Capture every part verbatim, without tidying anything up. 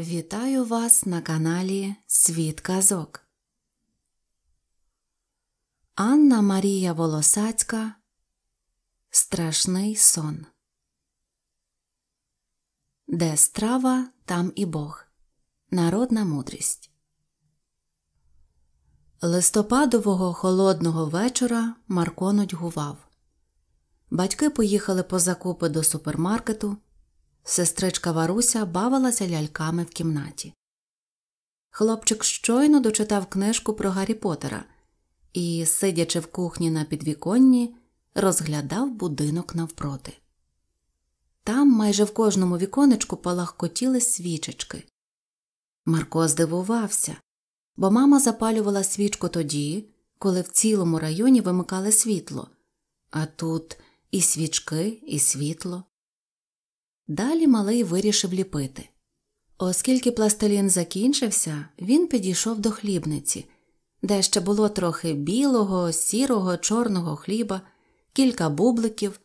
Вітаю вас на каналі Світ Казок. Анна-Марія Волосацька «Страшний сон». Де страва, там і Бог. Народна мудрість. Листопадового холодного вечора Марко нудьгував. Батьки поїхали по закупи до супермаркету, сестричка Варуся бавилася ляльками в кімнаті. Хлопчик щойно дочитав книжку про Гаррі Поттера і, сидячи в кухні на підвіконні, розглядав будинок навпроти. Там майже в кожному віконечку палахкотіли свічечки. Марко здивувався, бо мама запалювала свічку тоді, коли в цілому районі вимикали світло, а тут і свічки, і світло. Далі малий вирішив ліпити. Оскільки пластилін закінчився, він підійшов до хлібниці, де ще було трохи білого, сірого, чорного хліба, кілька бубликів,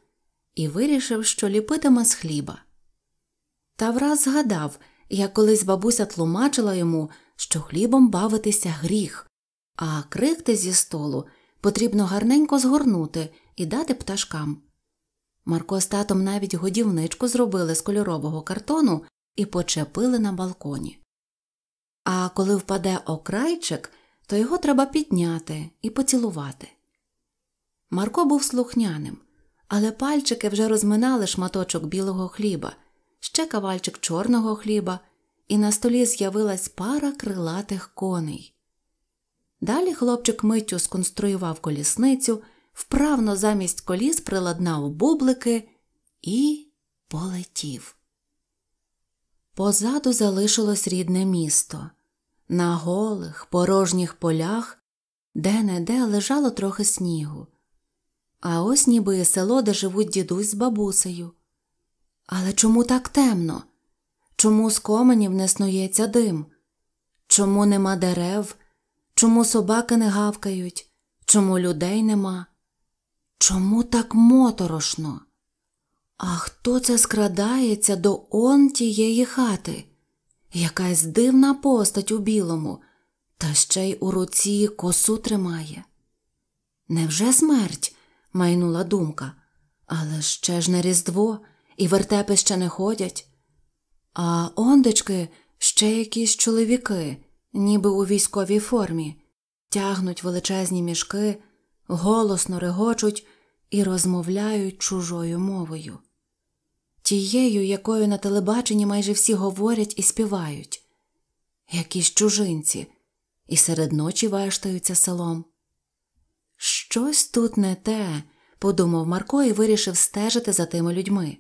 і вирішив, що ліпитиме з хліба. Та враз згадав, як колись бабуся тлумачила йому, що хлібом бавитися гріх, а крихти зі столу потрібно гарненько згорнути і дати пташкам. Марко з татом навіть годівничку зробили з кольорового картону і почепили на балконі. А коли впаде окрайчик, то його треба підняти і поцілувати. Марко був слухняним, але пальчики вже розминали шматочок білого хліба, ще кавальчик чорного хліба, і на столі з'явилась пара крилатих коней. Далі хлопчик миттю сконструював колісницю, вправно замість коліс приладнав бублики і полетів. Позаду залишилось рідне місто. На голих, порожніх полях де-не-де лежало трохи снігу. А ось ніби і село, де живуть дідусь з бабусею. Але чому так темно? Чому з коменів не снується дим? Чому нема дерев? Чому собаки не гавкають? Чому людей нема? Чому так моторошно? А хто це скрадається до он тієї хати? Якась дивна постать у білому, та ще й у руці косу тримає. Невже смерть? Майнула думка. Але ще ж не Різдво, і вертепи ще не ходять. А ондечки ще якісь чоловіки, ніби у військовій формі, тягнуть величезні мішки, голосно регочуть і розмовляють чужою мовою. Тією, якою на телебаченні майже всі говорять і співають. Якісь чужинці. І серед ночі вештаються селом. Щось тут не те, подумав Марко і вирішив стежити за тими людьми.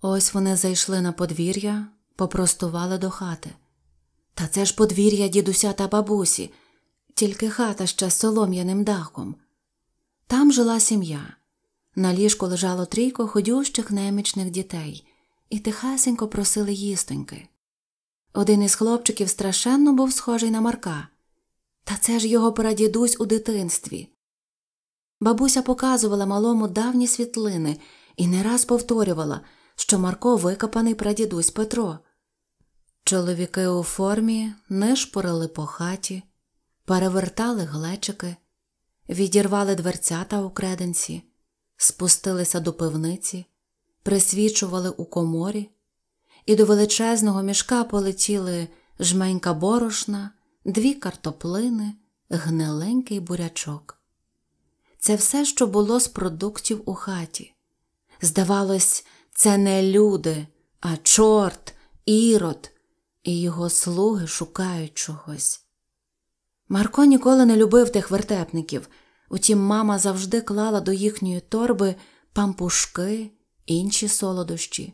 Ось вони зайшли на подвір'я, попростували до хати. Та це ж подвір'я дідуся та бабусі, тільки хата ще з солом'яним дахом. Там жила сім'я. На ліжку лежало трійко ходющих немічних дітей, і тихасенько просили їстоньки. Один із хлопчиків страшенно був схожий на Марка. Та це ж його прадідусь у дитинстві. Бабуся показувала малому давні світлини і не раз повторювала, що Марко – викопаний прадідусь Петро. Чоловіки у формі нишпорили по хаті, перевертали глечики, відірвали дверцята у креденці, спустилися до пивниці, присвічували у коморі, і до величезного мішка полетіли жменька борошна, дві картоплини, гниленький бурячок. Це все, що було з продуктів у хаті. Здавалось, це не люди, а чорт, ірод, і його слуги шукають чогось. Марко ніколи не любив тих вертепників, утім мама завжди клала до їхньої торби пампушки, інші солодощі.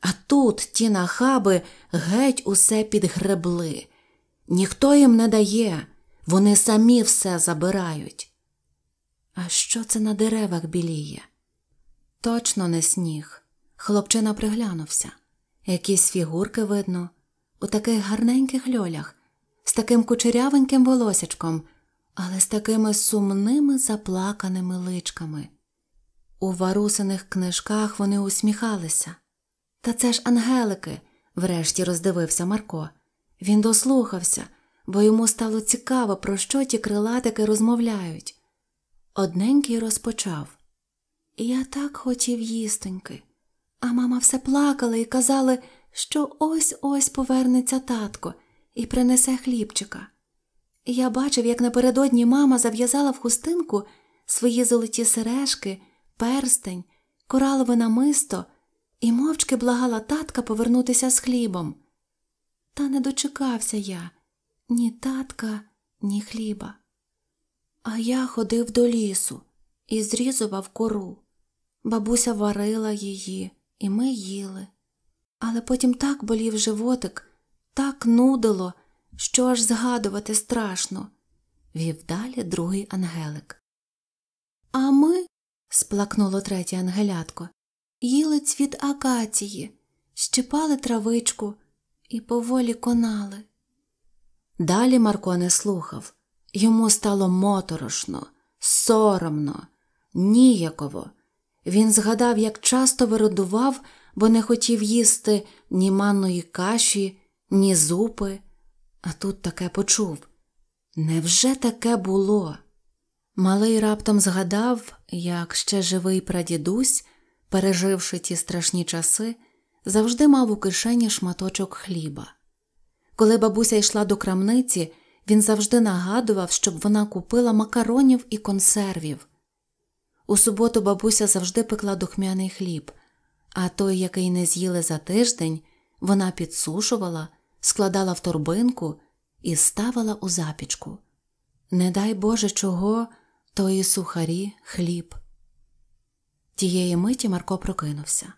А тут ті нахаби геть усе підгребли. Ніхто їм не дає, вони самі все забирають. А що це на деревах біліє? Точно не сніг. Хлопчина приглянувся. Якісь фігурки видно, у таких гарненьких льолях, з таким кучерявеньким волосячком, але з такими сумними заплаканими личками. У Варусиних книжках вони усміхалися. Та це ж ангелики, врешті роздивився Марко. Він дослухався, бо йому стало цікаво, про що ті крилатики розмовляють. Одненький розпочав. Я так хотів їстоньки, а мама все плакала і казала, що ось-ось повернеться татко і принесе хлібчика. Я бачив, як напередодні мама зав'язала в хустинку свої золоті сережки, перстень, коралове намисто і мовчки благала татка повернутися з хлібом. Та не дочекався я ні татка, ні хліба. А я ходив до лісу і зрізував кору. Бабуся варила її, і ми їли. Але потім так болів животик, так нудило, що аж згадувати страшно, вів далі другий ангелик. А ми, сплакнуло третє ангелятко, їли цвіт акації, щипали травичку і поволі конали. Далі Марко не слухав. Йому стало моторошно, соромно, ніяково. Він згадав, як часто виродував, бо не хотів їсти ні манної каші, ні зупи. А тут таке почув. Невже таке було? Малий раптом згадав, як ще живий прадідусь, переживши ті страшні часи, завжди мав у кишені шматочок хліба. Коли бабуся йшла до крамниці, він завжди нагадував, щоб вона купила макаронів і консервів. У суботу бабуся завжди пекла духмяний хліб, а той, який не з'їли за тиждень, вона підсушувала, складала в торбинку і ставила у запічку. Не дай Боже чого, то і сухарі, хліб. Тієї миті Марко прокинувся.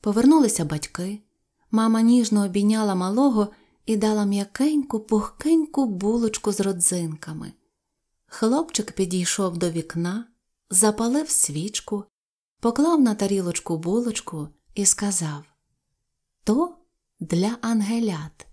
Повернулися батьки. Мама ніжно обійняла малого і дала м'якеньку, пухкеньку булочку з родзинками. Хлопчик підійшов до вікна, запалив свічку, поклав на тарілочку булочку і сказав: «То для ангелят».